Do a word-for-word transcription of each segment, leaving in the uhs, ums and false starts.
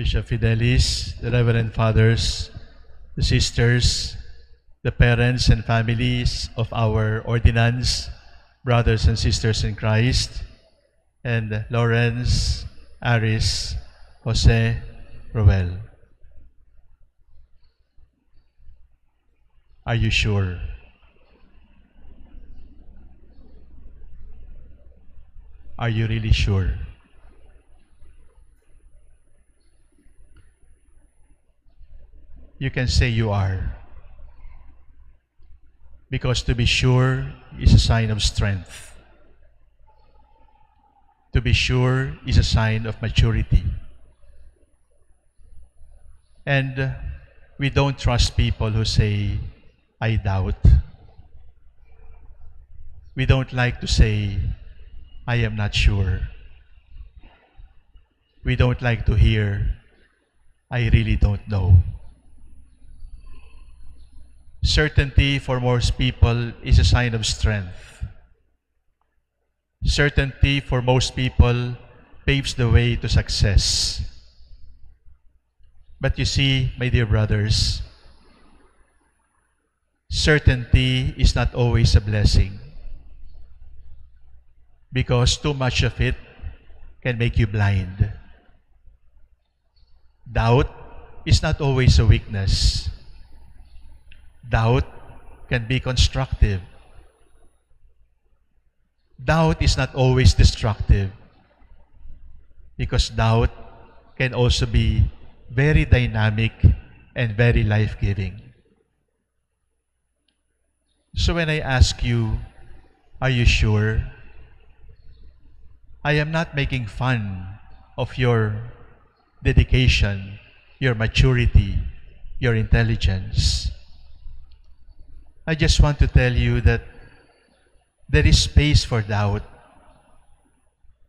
Bishop Fidelis, the Reverend Fathers, the sisters, the parents and families of our ordinands, brothers and sisters in Christ, and Laurence, Aris, Jose, Rowel. Are you sure? Are you really sure? You can say you are, because to be sure is a sign of strength. To be sure is a sign of maturity. And we don't trust people who say, I doubt. We don't like to say, I am not sure. We don't like to hear, I really don't know. Certainty for most people is a sign of strength. Certainty for most people paves the way to success. But you see, my dear brothers, certainty is not always a blessing, because too much of it can make you blind. Doubt is not always a weakness. Doubt can be constructive. Doubt is not always destructive, because doubt can also be very dynamic and very life-giving. So when I ask you, are you sure? I am not making fun of your dedication, your maturity, your intelligence. I just want to tell you that there is space for doubt,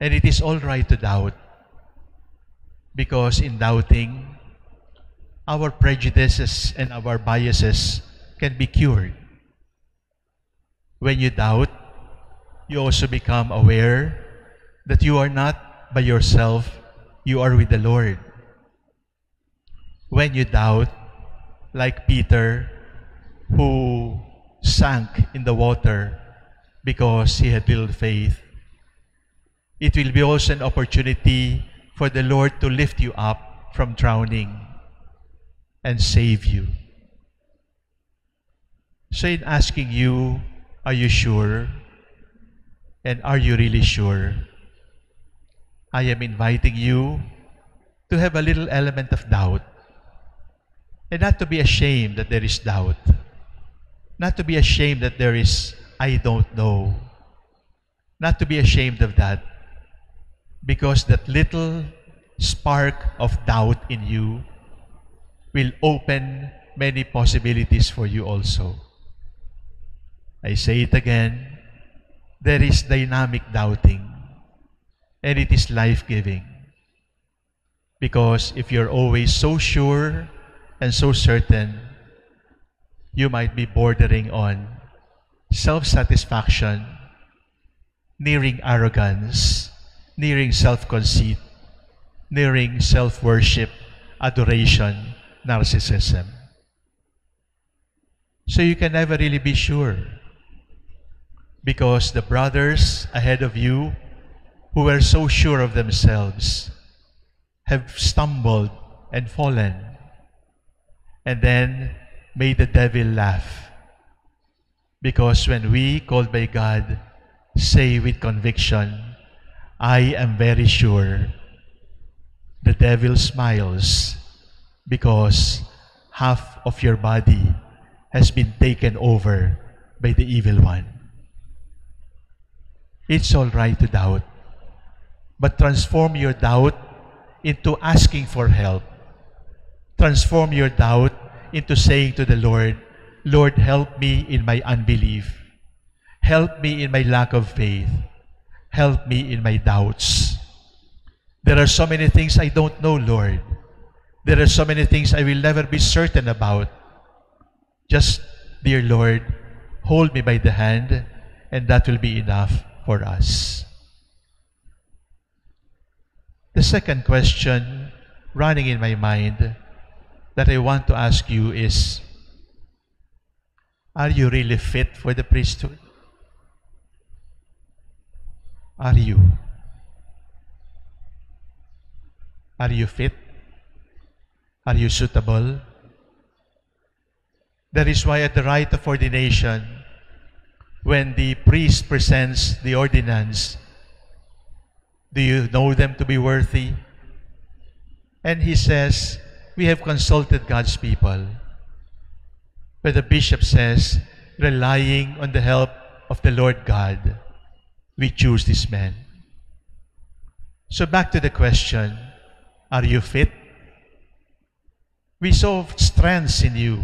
and it is all right to doubt, because in doubting, our prejudices and our biases can be cured. When you doubt, you also become aware that you are not by yourself, you are with the Lord. When you doubt, like Peter, who sank in the water because he had little faith, it will be also an opportunity for the Lord to lift you up from drowning and save you. So in asking you, are you sure? And are you really sure? I am inviting you to have a little element of doubt, and not to be ashamed that there is doubt, not to be ashamed that there is I don't know, not to be ashamed of that, because that little spark of doubt in you will open many possibilities for you also. I say it again, there is dynamic doubting, and it is life-giving. Because if you're always so sure and so certain, you might be bordering on self-satisfaction, nearing arrogance, nearing self-conceit, nearing self-worship, adoration, narcissism. So you can never really be sure, because the brothers ahead of you who were so sure of themselves have stumbled and fallen, and then made the devil laugh. Because when we, called by God, say with conviction, I am very sure, the devil smiles, because half of your body has been taken over by the evil one. It's all right to doubt, but transform your doubt into asking for help. Transform your doubt into saying to the Lord, Lord, help me in my unbelief. Help me in my lack of faith. Help me in my doubts. There are so many things I don't know, Lord. There are so many things I will never be certain about. Just, dear Lord, hold me by the hand, and that will be enough for us. The second question running in my mind that I want to ask you is, are you really fit for the priesthood? Are you? Are you fit? Are you suitable? That is why at the rite of ordination, when the priest presents the ordinance, do you know them to be worthy? And he says, we have consulted God's people. But the bishop says, relying on the help of the Lord God, we choose this man. So back to the question, are you fit? We saw strengths in you,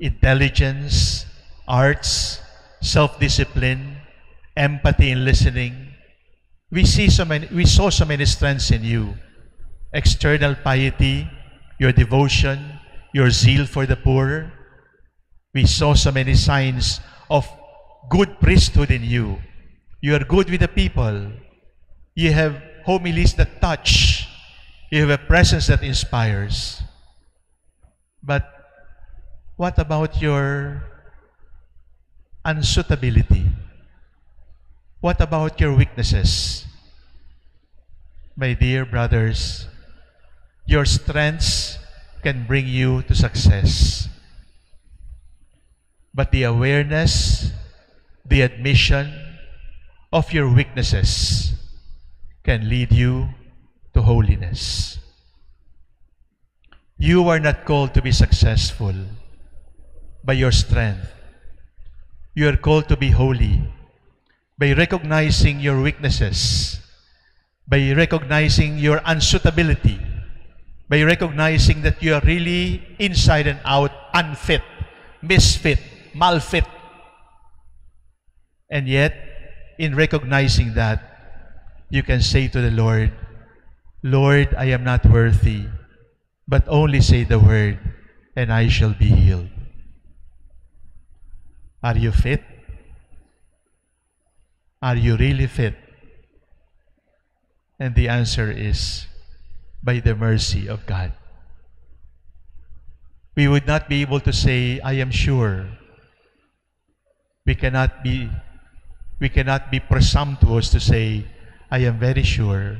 intelligence, arts, self-discipline, empathy in listening. We, see so many, we saw so many strengths in you, external piety, your devotion, your zeal for the poor. We saw so many signs of good priesthood in you. You are good with the people. You have homilies that touch. You have a presence that inspires. But what about your unsuitability? What about your weaknesses? My dear brothers, your strengths can bring you to success. But the awareness, the admission of your weaknesses can lead you to holiness. You are not called to be successful by your strength. You are called to be holy by recognizing your weaknesses, by recognizing your unsuitability, by recognizing that you are really inside and out unfit, misfit, malfit. And yet, in recognizing that, you can say to the Lord, Lord, I am not worthy, but only say the word, and I shall be healed. Are you fit? Are you really fit? And the answer is, by the mercy of God. We would not be able to say, I am sure. We cannot be, we cannot be presumptuous to say, I am very sure.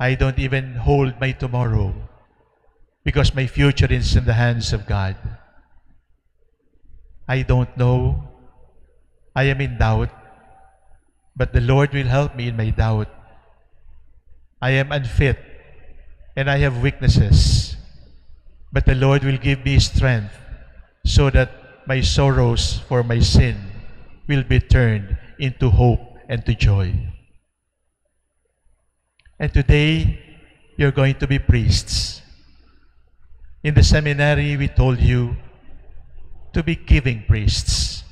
I don't even hold my tomorrow because my future is in the hands of God. I don't know. I am in doubt, but the Lord will help me in my doubt. I am unfit and I have weaknesses, but the Lord will give me strength so that my sorrows for my sin will be turned into hope and to joy. And today, you're going to be priests. In the seminary, we told you to be giving priests,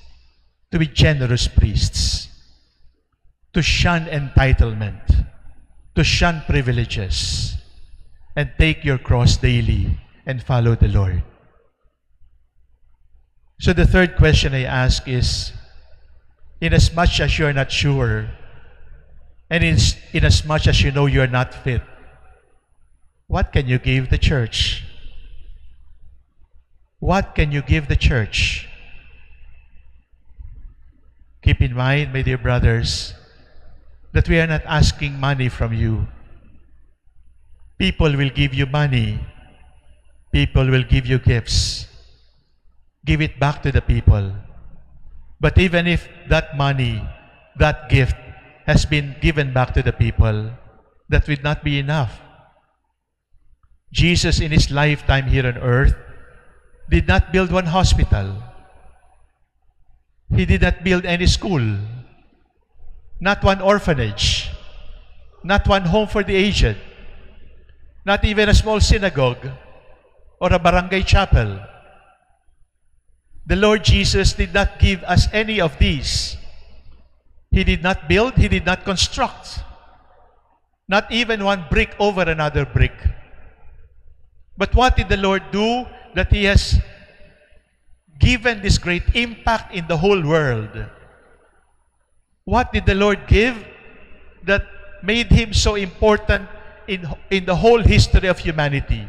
to be generous priests, to shun entitlement, to shun privileges, and take your cross daily and follow the Lord. So the third question I ask is, inasmuch as you are not sure, and in, inasmuch as you know you are not fit, what can you give the church? What can you give the church? Keep in mind, my dear brothers, that we are not asking money from you. People will give you money. People will give you gifts. Give it back to the people. But even if that money, that gift, has been given back to the people, that would not be enough. Jesus, in his lifetime here on earth, did not build one hospital. He did not build any school, not one orphanage, not one home for the aged, not even a small synagogue or a barangay chapel. The Lord Jesus did not give us any of these. He did not build, He did not construct, not even one brick over another brick. But what did the Lord do that He has given this great impact in the whole world? What did the Lord give that made Him so important in, in the whole history of humanity.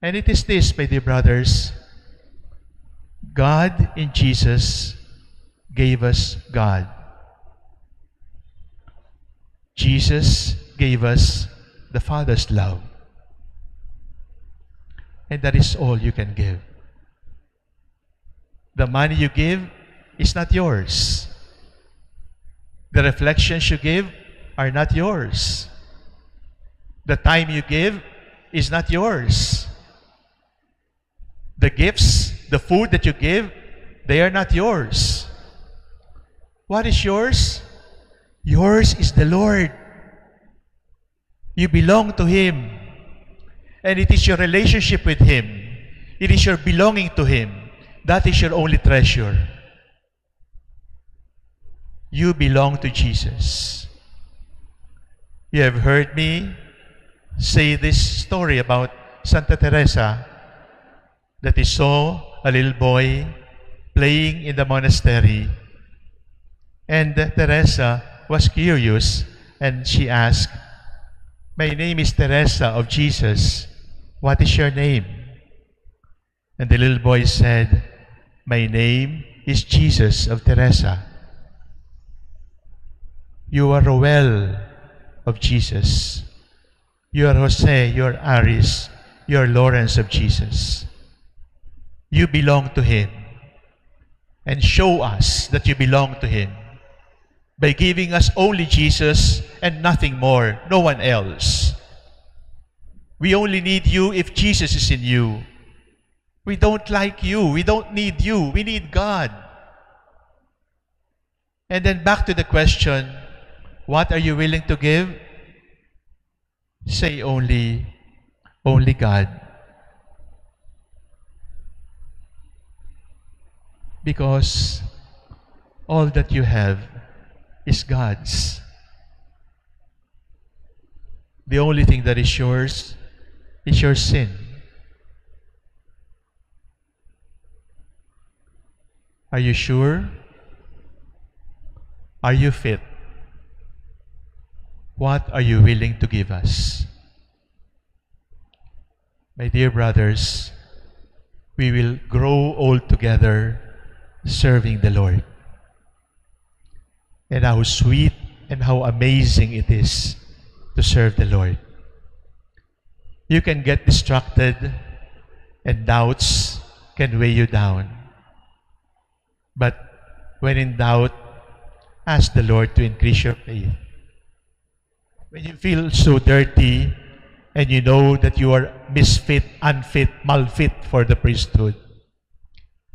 And it is this, my dear brothers, God in Jesus gave us God. Jesus gave us the Father's love. And that is all you can give. The money you give is not yours. The reflections you give are not yours. The time you give is not yours. The gifts, the food that you give, they are not yours. What is yours? Yours is the Lord. You belong to Him. And it is your relationship with Him. It is your belonging to Him. That is your only treasure. You belong to Jesus. You have heard me say this story about Santa Teresa, that he saw a little boy playing in the monastery. And Teresa was curious and she asked, "My name is Teresa of Jesus. What is your name?" And the little boy said, "My name is Jesus of Teresa." You are Rowel of Jesus. You are Jose, you are Aris, you are Laurence of Jesus. You belong to Him. And show us that you belong to Him by giving us only Jesus and nothing more, no one else. We only need you if Jesus is in you. We don't like you. We don't need you. We need God. And then back to the question, what are you willing to give? Say only, only God. Because all that you have is God's. The only thing that is yours is your sin. Are you sure? Are you fit? What are you willing to give us? My dear brothers, we will grow old together serving the Lord. And how sweet and how amazing it is to serve the Lord. You can get distracted and doubts can weigh you down. But when in doubt, ask the Lord to increase your faith. When you feel so dirty and you know that you are misfit, unfit, malfit for the priesthood,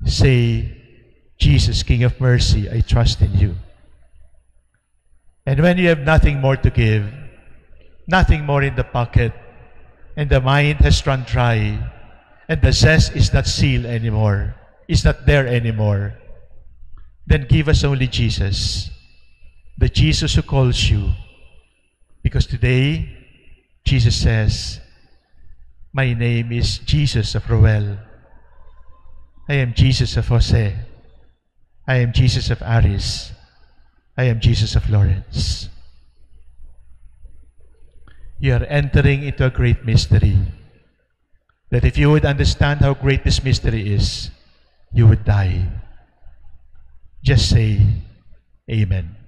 say, "Jesus, King of mercy, I trust in you." And when you have nothing more to give, nothing more in the pocket, and the mind has run dry, and the zest is not sealed anymore, is not there anymore, then give us only Jesus, the Jesus who calls you. Because today, Jesus says, "My name is Jesus of Rowel. I am Jesus of Jose. I am Jesus of Aris. I am Jesus of Laurence." You are entering into a great mystery, that if you would understand how great this mystery is, you would die. Just say, "Amen."